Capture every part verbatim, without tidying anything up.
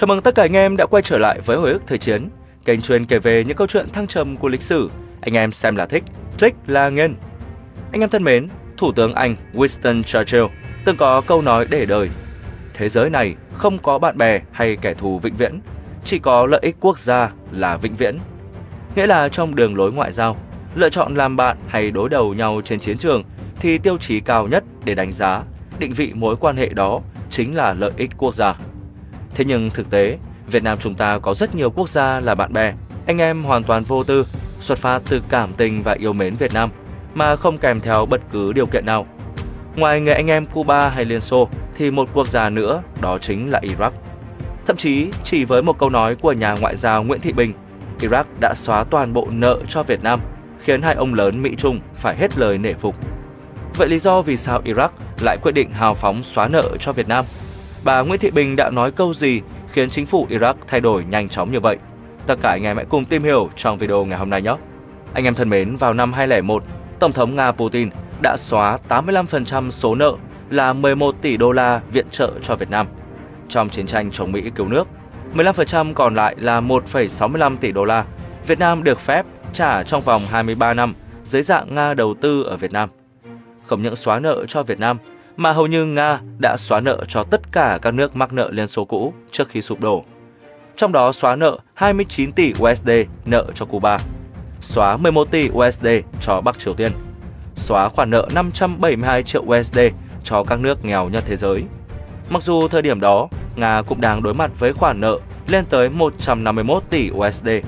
Chào mừng tất cả anh em đã quay trở lại với Hồi ức Thời Chiến, kênh chuyên kể về những câu chuyện thăng trầm của lịch sử. Anh em xem là thích, click là nghiền. Anh em thân mến, Thủ tướng Anh Winston Churchill từng có câu nói để đời: thế giới này không có bạn bè hay kẻ thù vĩnh viễn, chỉ có lợi ích quốc gia là vĩnh viễn. Nghĩa là trong đường lối ngoại giao, lựa chọn làm bạn hay đối đầu nhau trên chiến trường thì tiêu chí cao nhất để đánh giá, định vị mối quan hệ đó chính là lợi ích quốc gia. Thế nhưng thực tế, Việt Nam chúng ta có rất nhiều quốc gia là bạn bè, anh em hoàn toàn vô tư, xuất phát từ cảm tình và yêu mến Việt Nam mà không kèm theo bất cứ điều kiện nào. Ngoài người anh em Cuba hay Liên Xô thì một quốc gia nữa đó chính là Iraq. Thậm chí chỉ với một câu nói của nhà ngoại giao Nguyễn Thị Bình, Iraq đã xóa toàn bộ nợ cho Việt Nam, khiến hai ông lớn Mỹ-Trung phải hết lời nể phục. Vậy lý do vì sao Iraq lại quyết định hào phóng xóa nợ cho Việt Nam? Bà Nguyễn Thị Bình đã nói câu gì khiến chính phủ Iraq thay đổi nhanh chóng như vậy? Tất cả anh em hãy cùng tìm hiểu trong video ngày hôm nay nhé! Anh em thân mến, vào năm hai nghìn không trăm lẻ một, Tổng thống Nga Putin đã xóa tám mươi lăm phần trăm số nợ là mười một tỷ đô la viện trợ cho Việt Nam. Trong chiến tranh chống Mỹ cứu nước, mười lăm phần trăm còn lại là một phẩy sáu mươi lăm tỷ đô la Việt Nam được phép trả trong vòng hai mươi ba năm dưới dạng Nga đầu tư ở Việt Nam. Không những xóa nợ cho Việt Nam, mà hầu như Nga đã xóa nợ cho tất cả các nước mắc nợ Liên Xô cũ trước khi sụp đổ. Trong đó xóa nợ hai mươi chín tỷ u ét đê nợ cho Cuba, xóa mười một tỷ u ét đê cho Bắc Triều Tiên, xóa khoản nợ năm trăm bảy mươi hai triệu u ét đê cho các nước nghèo nhất thế giới. Mặc dù thời điểm đó, Nga cũng đang đối mặt với khoản nợ lên tới một trăm năm mươi mốt tỷ u ét đê.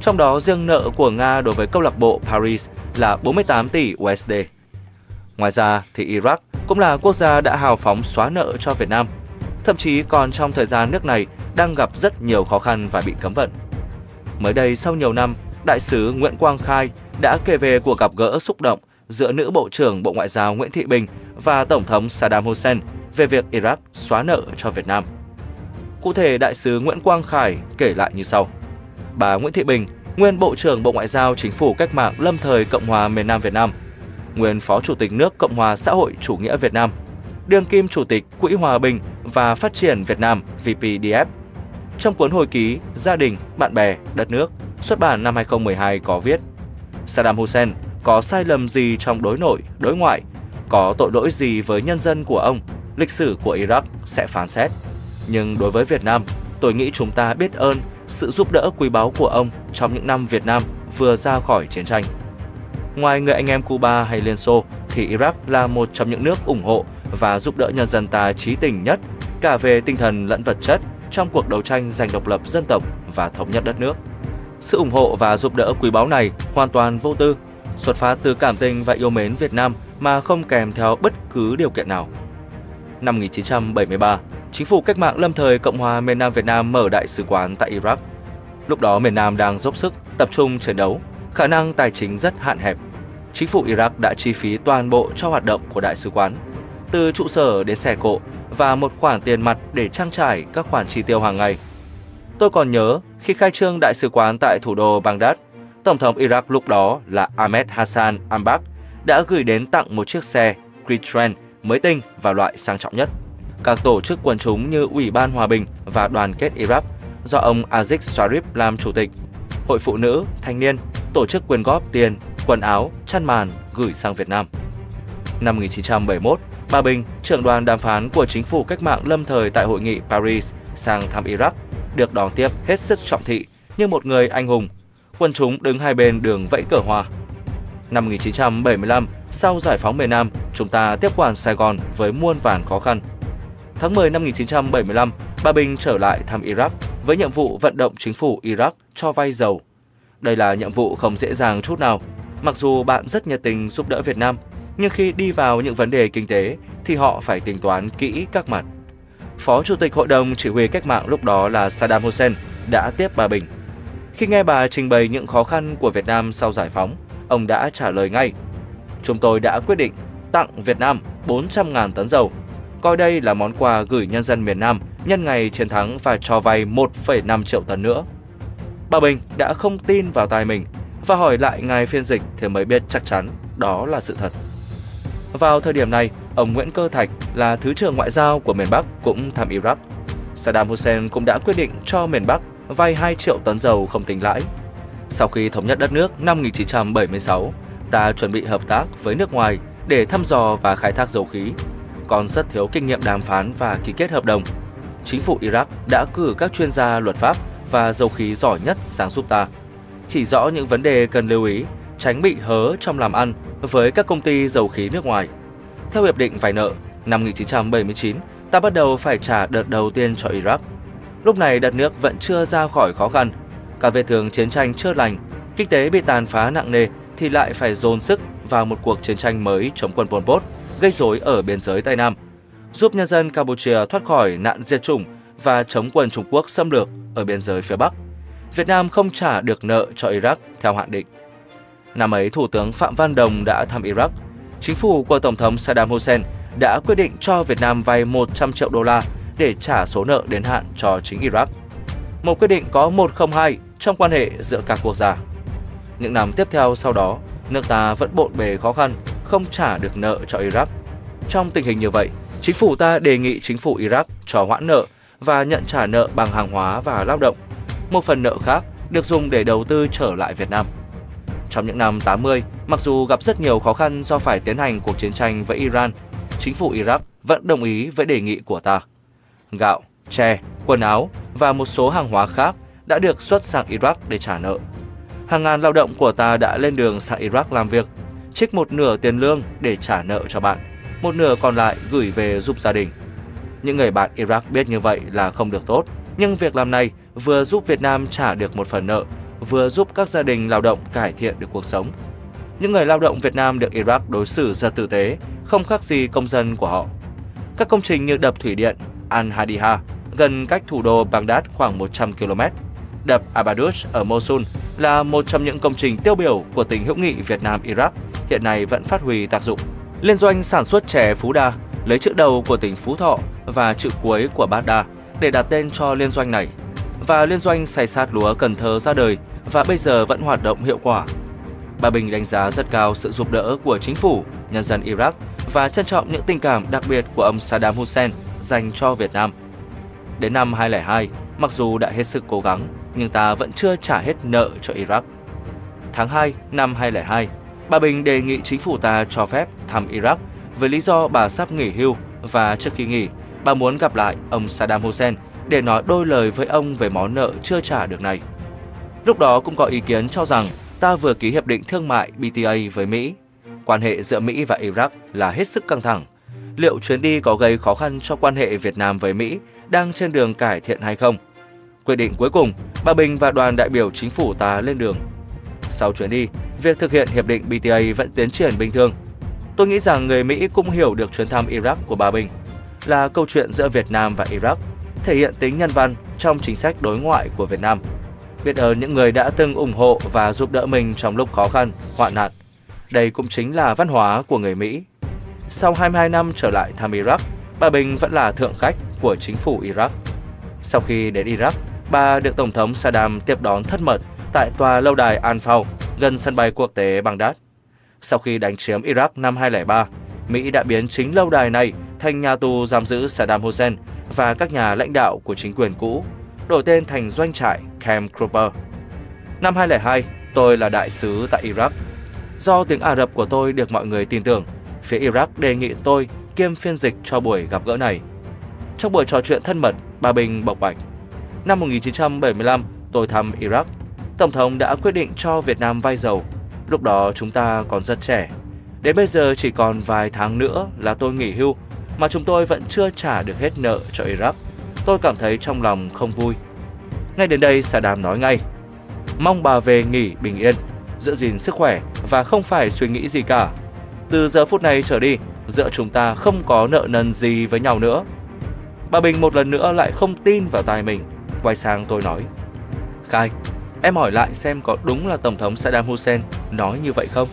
Trong đó riêng nợ của Nga đối với câu lạc bộ Paris là bốn mươi tám tỷ u ét đê. Ngoài ra thì Iraq cũng là quốc gia đã hào phóng xóa nợ cho Việt Nam, thậm chí còn trong thời gian nước này đang gặp rất nhiều khó khăn và bị cấm vận. Mới đây sau nhiều năm, Đại sứ Nguyễn Quang Khải đã kể về cuộc gặp gỡ xúc động giữa nữ Bộ trưởng Bộ Ngoại giao Nguyễn Thị Bình và Tổng thống Saddam Hussein về việc Iraq xóa nợ cho Việt Nam. Cụ thể, Đại sứ Nguyễn Quang Khải kể lại như sau. Bà Nguyễn Thị Bình, nguyên Bộ trưởng Bộ Ngoại giao Chính phủ Cách mạng Lâm thời Cộng hòa miền Nam Việt Nam, nguyên Phó Chủ tịch nước Cộng hòa xã hội chủ nghĩa Việt Nam, đương kim Chủ tịch Quỹ Hòa bình và Phát triển Việt Nam V P D F. Trong cuốn hồi ký Gia đình, bạn bè, đất nước xuất bản năm hai nghìn không trăm mười hai có viết: Saddam Hussein có sai lầm gì trong đối nội, đối ngoại, có tội lỗi gì với nhân dân của ông, lịch sử của Iraq sẽ phán xét. Nhưng đối với Việt Nam, tôi nghĩ chúng ta biết ơn sự giúp đỡ quý báu của ông trong những năm Việt Nam vừa ra khỏi chiến tranh. Ngoài người anh em Cuba hay Liên Xô thì Iraq là một trong những nước ủng hộ và giúp đỡ nhân dân ta chí tình nhất, cả về tinh thần lẫn vật chất, trong cuộc đấu tranh giành độc lập dân tộc và thống nhất đất nước. Sự ủng hộ và giúp đỡ quý báu này hoàn toàn vô tư, xuất phát từ cảm tình và yêu mến Việt Nam mà không kèm theo bất cứ điều kiện nào. Năm một nghìn chín trăm bảy mươi ba, Chính phủ Cách mạng Lâm thời Cộng hòa miền Nam Việt Nam mở đại sứ quán tại Iraq. Lúc đó miền Nam đang dốc sức, tập trung chiến đấu, khả năng tài chính rất hạn hẹp. Chính phủ Iraq đã chi phí toàn bộ cho hoạt động của đại sứ quán, từ trụ sở đến xe cộ và một khoản tiền mặt để trang trải các khoản chi tiêu hàng ngày. Tôi còn nhớ khi khai trương đại sứ quán tại thủ đô Baghdad, Tổng thống Iraq lúc đó là Ahmed Hassan al-Bakr đã gửi đến tặng một chiếc xe Citroën mới tinh và loại sang trọng nhất. Các tổ chức quần chúng như Ủy ban Hòa bình và Đoàn kết Iraq do ông Aziz Sharif làm chủ tịch, hội phụ nữ, thanh niên, tổ chức quyên góp tiền, quần áo, chăn màn gửi sang Việt Nam. Năm một nghìn chín trăm bảy mươi mốt, bà Bình, trưởng đoàn đàm phán của Chính phủ Cách mạng Lâm thời tại Hội nghị Paris sang thăm Iraq, được đón tiếp hết sức trọng thị như một người anh hùng. Quân chúng đứng hai bên đường vẫy cờ hoa. Năm một nghìn chín trăm bảy mươi lăm, sau giải phóng miền Nam, chúng ta tiếp quản Sài Gòn với muôn vàn khó khăn. Tháng mười năm một nghìn chín trăm bảy mươi lăm, bà Bình trở lại thăm Iraq với nhiệm vụ vận động chính phủ Iraq cho vay dầu. Đây là nhiệm vụ không dễ dàng chút nào. Mặc dù bạn rất nhiệt tình giúp đỡ Việt Nam, nhưng khi đi vào những vấn đề kinh tế thì họ phải tính toán kỹ các mặt. Phó Chủ tịch Hội đồng Chỉ huy Cách mạng lúc đó là Saddam Hussein đã tiếp bà Bình. Khi nghe bà trình bày những khó khăn của Việt Nam sau giải phóng, ông đã trả lời ngay: Chúng tôi đã quyết định tặng Việt Nam bốn trăm nghìn tấn dầu, coi đây là món quà gửi nhân dân miền Nam nhân ngày chiến thắng và cho vay một phẩy năm triệu tấn nữa. Bà Bình đã không tin vào tai mình và hỏi lại ngài phiên dịch thì mới biết chắc chắn đó là sự thật. Vào thời điểm này, ông Nguyễn Cơ Thạch là Thứ trưởng Ngoại giao của miền Bắc cũng thăm Iraq. Saddam Hussein cũng đã quyết định cho miền Bắc vay hai triệu tấn dầu không tính lãi. Sau khi thống nhất đất nước năm một nghìn chín trăm bảy mươi sáu, ta chuẩn bị hợp tác với nước ngoài để thăm dò và khai thác dầu khí, còn rất thiếu kinh nghiệm đàm phán và ký kết hợp đồng. Chính phủ Iraq đã cử các chuyên gia luật pháp và dầu khí giỏi nhất sang giúp ta, chỉ rõ những vấn đề cần lưu ý, tránh bị hớ trong làm ăn với các công ty dầu khí nước ngoài. Theo hiệp định vay nợ, năm một nghìn chín trăm bảy mươi chín, ta bắt đầu phải trả đợt đầu tiên cho Iraq. Lúc này đất nước vẫn chưa ra khỏi khó khăn, cả vết thương chiến tranh chưa lành, kinh tế bị tàn phá nặng nề thì lại phải dồn sức vào một cuộc chiến tranh mới chống quân Pol Pot gây rối ở biên giới Tây Nam, giúp nhân dân Campuchia thoát khỏi nạn diệt chủng và chống quân Trung Quốc xâm lược ở biên giới phía Bắc. Việt Nam không trả được nợ cho Iraq theo hạn định. Năm ấy, Thủ tướng Phạm Văn Đồng đã thăm Iraq. Chính phủ của Tổng thống Saddam Hussein đã quyết định cho Việt Nam vay một trăm triệu đô la để trả số nợ đến hạn cho chính Iraq. Một quyết định có một không hai trong quan hệ giữa các quốc gia. Những năm tiếp theo sau đó, nước ta vẫn bộn bề khó khăn, không trả được nợ cho Iraq. Trong tình hình như vậy, chính phủ ta đề nghị chính phủ Iraq cho hoãn nợ và nhận trả nợ bằng hàng hóa và lao động. Một phần nợ khác được dùng để đầu tư trở lại Việt Nam. Trong những năm tám mươi, mặc dù gặp rất nhiều khó khăn do phải tiến hành cuộc chiến tranh với Iran, chính phủ Iraq vẫn đồng ý với đề nghị của ta. Gạo, tre, quần áo và một số hàng hóa khác đã được xuất sang Iraq để trả nợ. Hàng ngàn lao động của ta đã lên đường sang Iraq làm việc, trích một nửa tiền lương để trả nợ cho bạn, một nửa còn lại gửi về giúp gia đình. Những người bạn Iraq biết như vậy là không được tốt, nhưng việc làm này vừa giúp Việt Nam trả được một phần nợ, vừa giúp các gia đình lao động cải thiện được cuộc sống. Những người lao động Việt Nam được Iraq đối xử rất tử tế, không khác gì công dân của họ. Các công trình như đập thủy điện Al-Hadiha gần cách thủ đô Baghdad khoảng một trăm ki lô mét, đập Abadush ở Mosul là một trong những công trình tiêu biểu của tình hữu nghị Việt Nam-Iraq hiện nay vẫn phát huy tác dụng. Liên doanh sản xuất chè Phú Đa lấy chữ đầu của tỉnh Phú Thọ và chữ cuối của Baghdad để đặt tên cho liên doanh này, và liên doanh xay sát lúa Cần Thơ ra đời và bây giờ vẫn hoạt động hiệu quả. Bà Bình đánh giá rất cao sự giúp đỡ của chính phủ, nhân dân Iraq và trân trọng những tình cảm đặc biệt của ông Saddam Hussein dành cho Việt Nam. Đến năm hai nghìn không trăm lẻ hai, mặc dù đã hết sức cố gắng, nhưng ta vẫn chưa trả hết nợ cho Iraq. Tháng hai năm hai nghìn không trăm lẻ hai, bà Bình đề nghị chính phủ ta cho phép thăm Iraq với lý do bà sắp nghỉ hưu và trước khi nghỉ, bà muốn gặp lại ông Saddam Hussein để nói đôi lời với ông về món nợ chưa trả được này. Lúc đó cũng có ý kiến cho rằng ta vừa ký hiệp định thương mại bê tê a với Mỹ. Quan hệ giữa Mỹ và Iraq là hết sức căng thẳng. Liệu chuyến đi có gây khó khăn cho quan hệ Việt Nam với Mỹ đang trên đường cải thiện hay không? Quyết định cuối cùng, bà Bình và đoàn đại biểu chính phủ ta lên đường. Sau chuyến đi, việc thực hiện hiệp định bê tê a vẫn tiến triển bình thường. Tôi nghĩ rằng người Mỹ cũng hiểu được chuyến thăm Iraq của bà Bình là câu chuyện giữa Việt Nam và Iraq, thể hiện tính nhân văn trong chính sách đối ngoại của Việt Nam. Biết ơn những người đã từng ủng hộ và giúp đỡ mình trong lúc khó khăn, hoạn nạn. Đây cũng chính là văn hóa của người Mỹ. Sau hai mươi hai năm trở lại thăm Iraq, bà Bình vẫn là thượng khách của chính phủ Iraq. Sau khi đến Iraq, bà được Tổng thống Saddam tiếp đón thân mật tại tòa lâu đài Anfal gần sân bay quốc tế Baghdad. Sau khi đánh chiếm Iraq năm hai nghìn không trăm lẻ ba, Mỹ đã biến chính lâu đài này thành nhà tù giam giữ Saddam Hussein và các nhà lãnh đạo của chính quyền cũ, đổi tên thành doanh trại Camp Cropper. Năm hai nghìn không trăm lẻ hai, tôi là đại sứ tại Iraq. Do tiếng Ả Rập của tôi được mọi người tin tưởng, phía Iraq đề nghị tôi kiêm phiên dịch cho buổi gặp gỡ này. Trong buổi trò chuyện thân mật, bà Bình bộc bạch: năm một nghìn chín trăm bảy mươi lăm, tôi thăm Iraq. Tổng thống đã quyết định cho Việt Nam vay dầu. Lúc đó chúng ta còn rất trẻ. Đến bây giờ chỉ còn vài tháng nữa là tôi nghỉ hưu, mà chúng tôi vẫn chưa trả được hết nợ cho Iraq. Tôi cảm thấy trong lòng không vui. Ngay đến đây, Saddam nói ngay: mong bà về nghỉ bình yên, giữ gìn sức khỏe và không phải suy nghĩ gì cả. Từ giờ phút này trở đi, giữa chúng ta không có nợ nần gì với nhau nữa. Bà Bình một lần nữa lại không tin vào tai mình, quay sang tôi nói: Khai, em hỏi lại xem có đúng là Tổng thống Saddam Hussein nói như vậy không?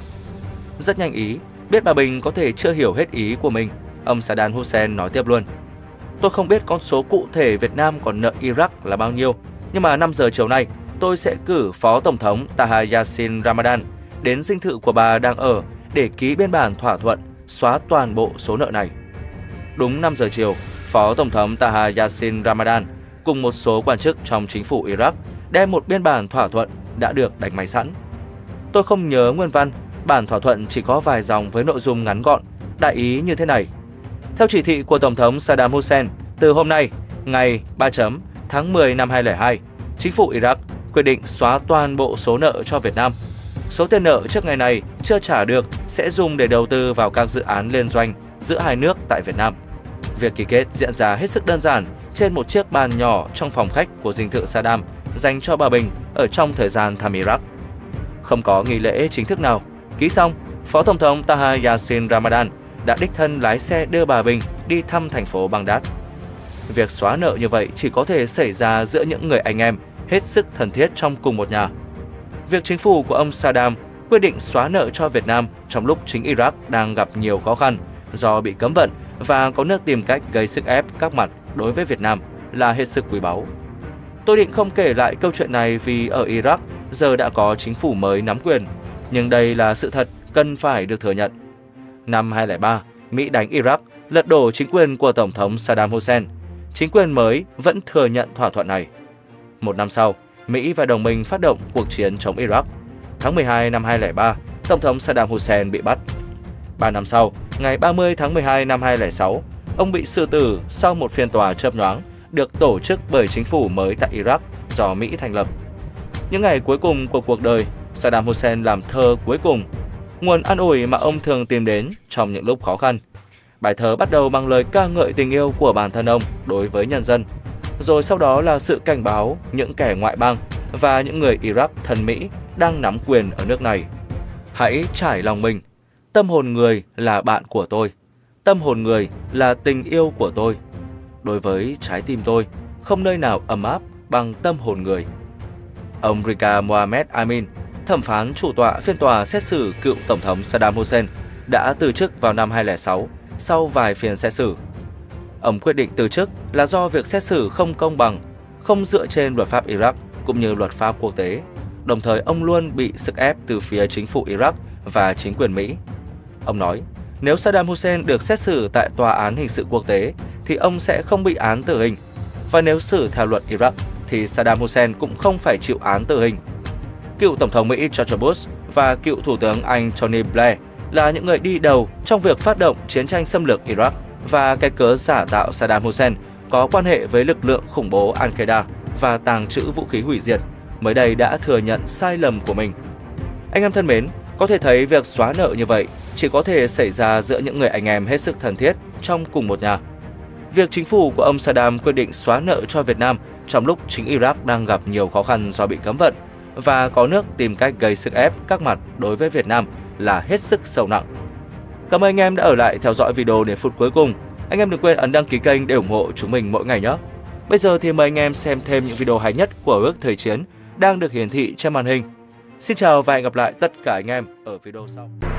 Rất nhanh ý, biết bà Bình có thể chưa hiểu hết ý của mình, ông Saddam Hussein nói tiếp luôn: Tôi không biết con số cụ thể Việt Nam còn nợ Iraq là bao nhiêu, nhưng mà năm giờ chiều nay tôi sẽ cử Phó Tổng thống Taha Yassin Ramadan đến dinh thự của bà đang ở để ký biên bản thỏa thuận xóa toàn bộ số nợ này. Đúng năm giờ chiều, Phó Tổng thống Taha Yassin Ramadan cùng một số quan chức trong chính phủ Iraq đem một biên bản thỏa thuận đã được đánh máy sẵn. Tôi không nhớ nguyên văn, bản thỏa thuận chỉ có vài dòng với nội dung ngắn gọn, đại ý như thế này. Theo chỉ thị của Tổng thống Saddam Hussein, từ hôm nay, ngày ba tháng mười năm hai nghìn không trăm lẻ hai, chính phủ Iraq quyết định xóa toàn bộ số nợ cho Việt Nam. Số tiền nợ trước ngày này chưa trả được sẽ dùng để đầu tư vào các dự án liên doanh giữa hai nước tại Việt Nam. Việc ký kết diễn ra hết sức đơn giản trên một chiếc bàn nhỏ trong phòng khách của dinh thự Saddam dành cho bà Bình ở trong thời gian thăm Iraq. Không có nghi lễ chính thức nào. Ký xong, Phó Tổng thống Taha Yassin Ramadan đã đích thân lái xe đưa bà Bình đi thăm thành phố Baghdad. Việc xóa nợ như vậy chỉ có thể xảy ra giữa những người anh em hết sức thân thiết trong cùng một nhà. Việc chính phủ của ông Saddam quyết định xóa nợ cho Việt Nam trong lúc chính Iraq đang gặp nhiều khó khăn do bị cấm vận và có nước tìm cách gây sức ép các mặt đối với Việt Nam là hết sức quý báu. Tôi định không kể lại câu chuyện này vì ở Iraq giờ đã có chính phủ mới nắm quyền, nhưng đây là sự thật cần phải được thừa nhận. Năm hai nghìn không trăm lẻ ba, Mỹ đánh Iraq, lật đổ chính quyền của Tổng thống Saddam Hussein. Chính quyền mới vẫn thừa nhận thỏa thuận này. Một năm sau, Mỹ và đồng minh phát động cuộc chiến chống Iraq. Tháng mười hai năm hai nghìn không trăm lẻ ba, Tổng thống Saddam Hussein bị bắt. Ba năm sau, ngày ba mươi tháng mười hai năm hai nghìn không trăm lẻ sáu, ông bị xử tử sau một phiên tòa chớp nhoáng được tổ chức bởi chính phủ mới tại Iraq do Mỹ thành lập. Những ngày cuối cùng của cuộc đời, Saddam Hussein làm thơ cuối cùng, nguồn an ủi mà ông thường tìm đến trong những lúc khó khăn. Bài thơ bắt đầu bằng lời ca ngợi tình yêu của bản thân ông đối với nhân dân, rồi sau đó là sự cảnh báo những kẻ ngoại bang và những người Iraq thân Mỹ đang nắm quyền ở nước này. Hãy trải lòng mình. Tâm hồn người là bạn của tôi. Tâm hồn người là tình yêu của tôi. Đối với trái tim tôi, không nơi nào ấm áp bằng tâm hồn người. Ông Rika Mohamed Amin, thẩm phán chủ tọa phiên tòa xét xử cựu Tổng thống Saddam Hussein, đã từ chức vào năm hai nghìn không trăm lẻ sáu sau vài phiên xét xử. Ông quyết định từ chức là do việc xét xử không công bằng, không dựa trên luật pháp Iraq cũng như luật pháp quốc tế. Đồng thời ông luôn bị sức ép từ phía chính phủ Iraq và chính quyền Mỹ. Ông nói, nếu Saddam Hussein được xét xử tại Tòa án Hình sự Quốc tế thì ông sẽ không bị án tử hình. Và nếu xử theo luật Iraq thì Saddam Hussein cũng không phải chịu án tử hình. Cựu Tổng thống Mỹ George Bush và cựu Thủ tướng Anh Tony Blair là những người đi đầu trong việc phát động chiến tranh xâm lược Iraq, và cái cớ giả tạo Saddam Hussein có quan hệ với lực lượng khủng bố Al-Qaeda và tàng trữ vũ khí hủy diệt mới đây đã thừa nhận sai lầm của mình. Anh em thân mến, có thể thấy việc xóa nợ như vậy chỉ có thể xảy ra giữa những người anh em hết sức thân thiết trong cùng một nhà. Việc chính phủ của ông Saddam quyết định xóa nợ cho Việt Nam trong lúc chính Iraq đang gặp nhiều khó khăn do bị cấm vận và có nước tìm cách gây sức ép các mặt đối với Việt Nam là hết sức sâu nặng. Cảm ơn anh em đã ở lại theo dõi video đến phút cuối cùng. Anh em đừng quên ấn đăng ký kênh để ủng hộ chúng mình mỗi ngày nhé. Bây giờ thì mời anh em xem thêm những video hay nhất của Hồi ức Thời Chiến đang được hiển thị trên màn hình. Xin chào và hẹn gặp lại tất cả anh em ở video sau.